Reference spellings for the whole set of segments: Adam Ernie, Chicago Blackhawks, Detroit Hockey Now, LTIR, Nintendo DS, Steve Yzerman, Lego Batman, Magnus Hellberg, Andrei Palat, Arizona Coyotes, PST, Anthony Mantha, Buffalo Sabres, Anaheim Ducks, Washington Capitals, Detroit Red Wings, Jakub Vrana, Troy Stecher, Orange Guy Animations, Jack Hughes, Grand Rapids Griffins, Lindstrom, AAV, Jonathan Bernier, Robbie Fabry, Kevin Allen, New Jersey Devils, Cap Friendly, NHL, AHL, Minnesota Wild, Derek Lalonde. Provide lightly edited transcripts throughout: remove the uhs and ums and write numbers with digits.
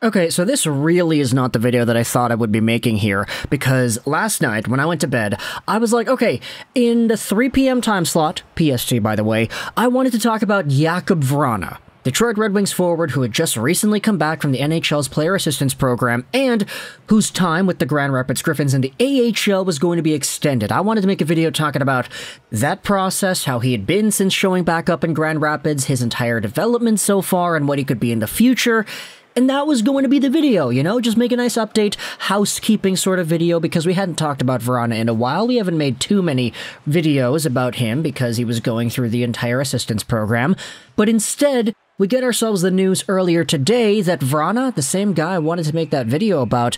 Okay, so this really is not the video that I thought I would be making here, because last night when I went to bed, I was like, okay, in the 3 p.m. time slot, PST by the way, I wanted to talk about Jakub Vrana, Detroit Red Wings forward who had just recently come back from the NHL's player assistance program and whose time with the Grand Rapids Griffins and the AHL was going to be extended. I wanted to make a video talking about that process, how he had been since showing back up in Grand Rapids, his entire development so far, and what he could be in the future. And that was going to be the video, you know, just make a nice update, housekeeping sort of video, because we hadn't talked about Vrana in a while. We haven't made too many videos about him because he was going through the entire assistance program. But instead, we get ourselves the news earlier today that Vrana, the same guy I wanted to make that video about,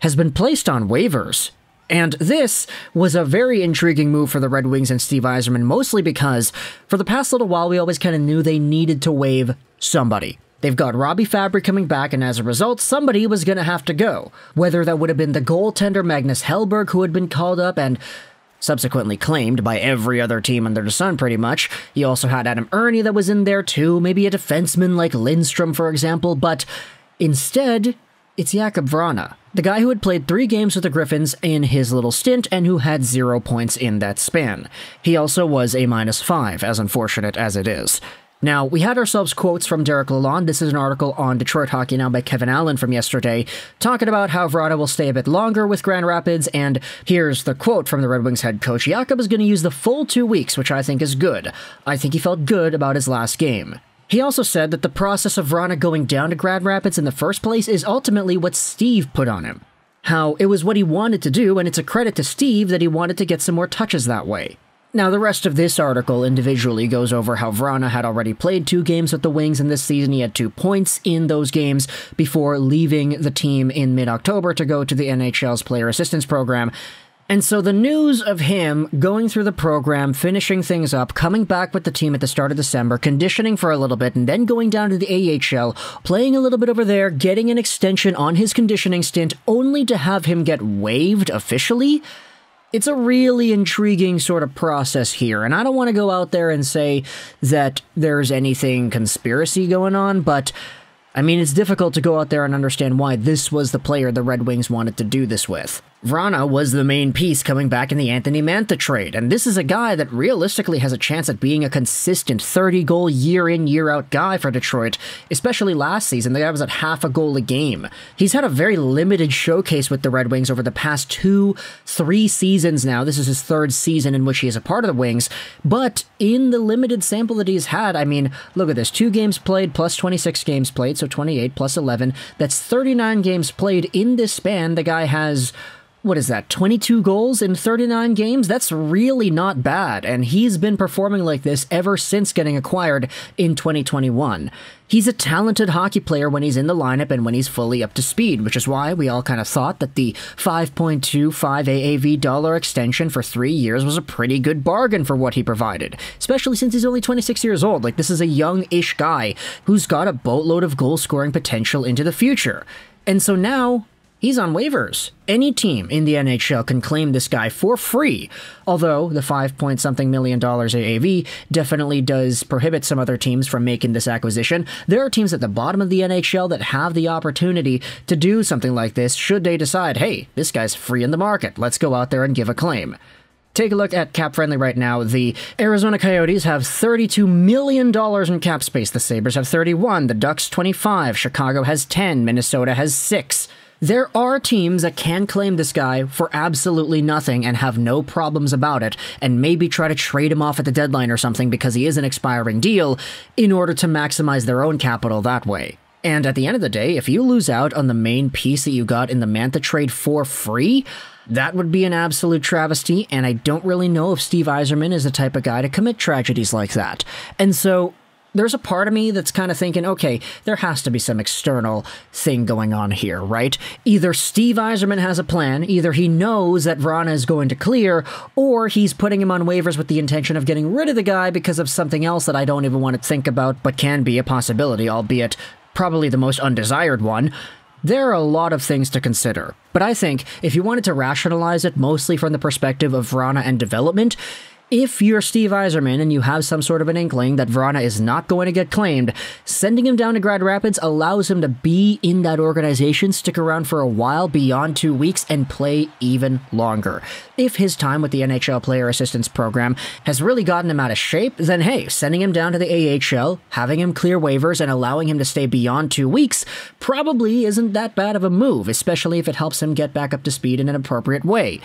has been placed on waivers. And this was a very intriguing move for the Red Wings and Steve Yzerman, mostly because for the past little while, we always kind of knew they needed to waive somebody. They've got Robbie Fabry coming back, and as a result, somebody was going to have to go. Whether that would have been the goaltender Magnus Hellberg, who had been called up and subsequently claimed by every other team under the sun, pretty much. You also had Adam Ernie that was in there, too. Maybe a defenseman like Lindstrom, for example. But instead, it's Jakub Vrana, the guy who had played 3 games with the Griffins in his little stint and who had 0 points in that span. He also was a -5, as unfortunate as it is. Now, we had ourselves quotes from Derek Lalonde. This is an article on Detroit Hockey Now by Kevin Allen from yesterday, talking about how Vrana will stay a bit longer with Grand Rapids, and here's the quote from the Red Wings head coach. Jakub is going to use the full 2 weeks, which I think is good. I think he felt good about his last game. He also said that the process of Vrana going down to Grand Rapids in the first place is ultimately what Steve put on him. How it was what he wanted to do, and it's a credit to Steve that he wanted to get some more touches that way. Now, the rest of this article individually goes over how Vrana had already played 2 games with the Wings in this season. He had 2 points in those games before leaving the team in mid-October to go to the NHL's player assistance program. And so the news of him going through the program, finishing things up, coming back with the team at the start of December, conditioning for a little bit, and then going down to the AHL, playing a little bit over there, getting an extension on his conditioning stint, only to have him get waived officially? It's a really intriguing sort of process here, and I don't want to go out there and say that there's anything conspiracy going on, but, I mean, it's difficult to go out there and understand why this was the player the Red Wings wanted to do this with. Vrana was the main piece coming back in the Anthony Mantha trade, and this is a guy that realistically has a chance at being a consistent 30-goal year-in, year-out guy for Detroit, especially last season. The guy was at half a goal a game. He's had a very limited showcase with the Red Wings over the past 2-3 seasons now. This is his 3rd season in which he is a part of the Wings, but in the limited sample that he's had, I mean, look at this. 2 games played plus 26 games played, so 28 plus 11. That's 39 games played in this span. The guy has, what is that, 22 goals in 39 games? That's really not bad, and he's been performing like this ever since getting acquired in 2021. He's a talented hockey player when he's in the lineup and when he's fully up to speed, which is why we all kind of thought that the $5.25 AAV dollar extension for 3 years was a pretty good bargain for what he provided, especially since he's only 26 years old. Like, this is a young-ish guy who's got a boatload of goal-scoring potential into the future. And so now, he's on waivers. Any team in the NHL can claim this guy for free, although the $5-point-something million AAV definitely does prohibit some other teams from making this acquisition. There are teams at the bottom of the NHL that have the opportunity to do something like this should they decide, hey, this guy's free in the market, let's go out there and give a claim. Take a look at Cap Friendly right now. The Arizona Coyotes have $32 million in cap space. The Sabres have $31 million, the Ducks $25 million, Chicago has $10 million, Minnesota has $6 million. There are teams that can claim this guy for absolutely nothing and have no problems about it, and maybe try to trade him off at the deadline or something because he is an expiring deal in order to maximize their own capital that way. And at the end of the day, if you lose out on the main piece that you got in the Mantha trade for free, that would be an absolute travesty, and I don't really know if Steve Yzerman is the type of guy to commit tragedies like that. And so there's a part of me that's kind of thinking, okay, there has to be some external thing going on here, right? Either Steve Yzerman has a plan, either he knows that Vrana is going to clear, or he's putting him on waivers with the intention of getting rid of the guy because of something else that I don't even want to think about, but can be a possibility, albeit probably the most undesired one. There are a lot of things to consider, but I think if you wanted to rationalize it mostly from the perspective of Vrana and development, If you're Steve Yzerman and you have some sort of an inkling that Vrana is not going to get claimed, sending him down to Grand Rapids allows him to be in that organization, stick around for a while beyond 2 weeks, and play even longer. If his time with the NHL Player Assistance Program has really gotten him out of shape, then hey, sending him down to the AHL, having him clear waivers, and allowing him to stay beyond 2 weeks probably isn't that bad of a move, especially if it helps him get back up to speed in an appropriate way.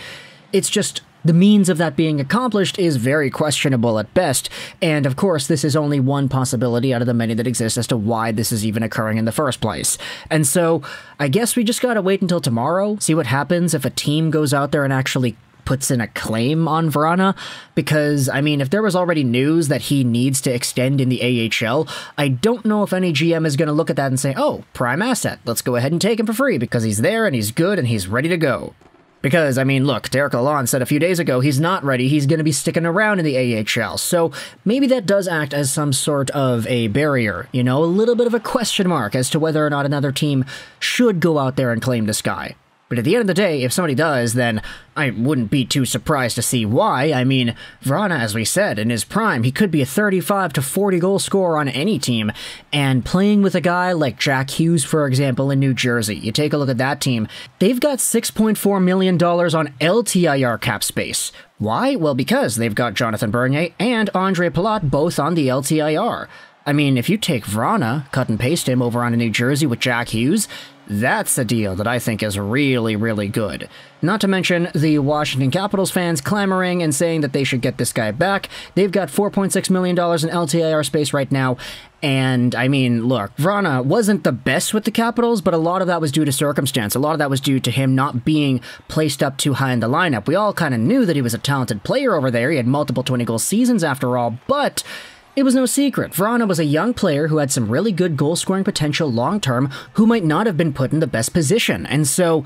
It's just, the means of that being accomplished is very questionable at best, and of course this is only one possibility out of the many that exist as to why this is even occurring in the first place. And so, I guess we just gotta wait until tomorrow, see what happens if a team goes out there and actually puts in a claim on Vrana, because, I mean, if there was already news that he needs to extend in the AHL, I don't know if any GM is going to look at that and say, oh, prime asset, let's go ahead and take him for free, because he's there and he's good and he's ready to go. Because, I mean, look, Derek Lalonde said a few days ago he's not ready, he's going to be sticking around in the AHL, so maybe that does act as some sort of a barrier, you know, a little bit of a question mark as to whether or not another team should go out there and claim this guy. But at the end of the day, if somebody does, then I wouldn't be too surprised to see why. I mean, Vrana, as we said, in his prime, he could be a 35 to 40 goal scorer on any team, and playing with a guy like Jack Hughes, for example, in New Jersey, you take a look at that team, they've got $6.4 million on LTIR cap space. Why? Well, because they've got Jonathan Bernier and Andrei Palat both on the LTIR. I mean, if you take Vrana, cut and paste him over onto New Jersey with Jack Hughes, that's a deal that I think is really, really good. Not to mention the Washington Capitals fans clamoring and saying that they should get this guy back. They've got $4.6 million in LTIR space right now. And, I mean, look, Vrana wasn't the best with the Capitals, but a lot of that was due to circumstance. A lot of that was due to him not being placed up too high in the lineup. We all kind of knew that he was a talented player over there. He had multiple 20-goal seasons after all, but it was no secret, Vrana was a young player who had some really good goal-scoring potential long-term, who might not have been put in the best position, and so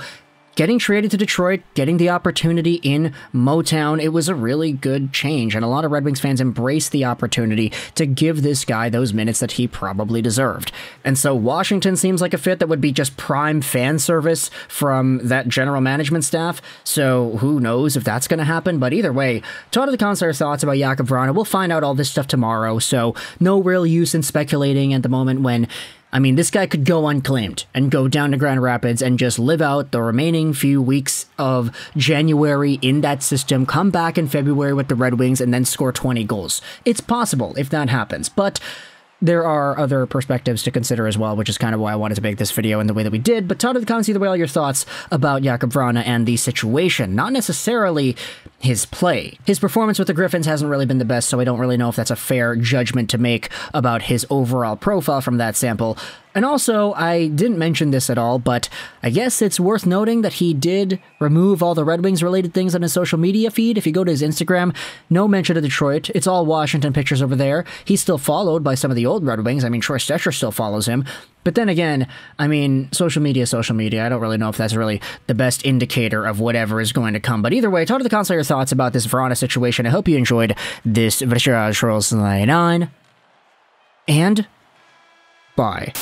getting traded to Detroit, getting the opportunity in Motown, it was a really good change, and a lot of Red Wings fans embraced the opportunity to give this guy those minutes that he probably deserved. And so Washington seems like a fit that would be just prime fan service from that general management staff, so who knows if that's going to happen, but either way, Todd of the Consular thoughts about Jakub Vrana, we'll find out all this stuff tomorrow, so no real use in speculating at the moment when, I mean, this guy could go unclaimed and go down to Grand Rapids and just live out the remaining few weeks of January in that system, come back in February with the Red Wings, and then score 20 goals. It's possible if that happens, but there are other perspectives to consider as well, which is kind of why I wanted to make this video in the way that we did. But Todd in the comments either way, all your thoughts about Jakub Vrana and the situation, not necessarily his play. His performance with the Griffins hasn't really been the best, so I don't really know if that's a fair judgment to make about his overall profile from that sample. And also, I didn't mention this at all, but I guess it's worth noting that he did remove all the Red Wings-related things on his social media feed. If you go to his Instagram, no mention of Detroit. It's all Washington pictures over there. He's still followed by some of the old Red Wings. I mean, Troy Stecher still follows him. But then again, I mean, social media. I don't really know if that's really the best indicator of whatever is going to come. But either way, talk to the comments your thoughts about this Vrana situation. I hope you enjoyed this legorocks99. And bye.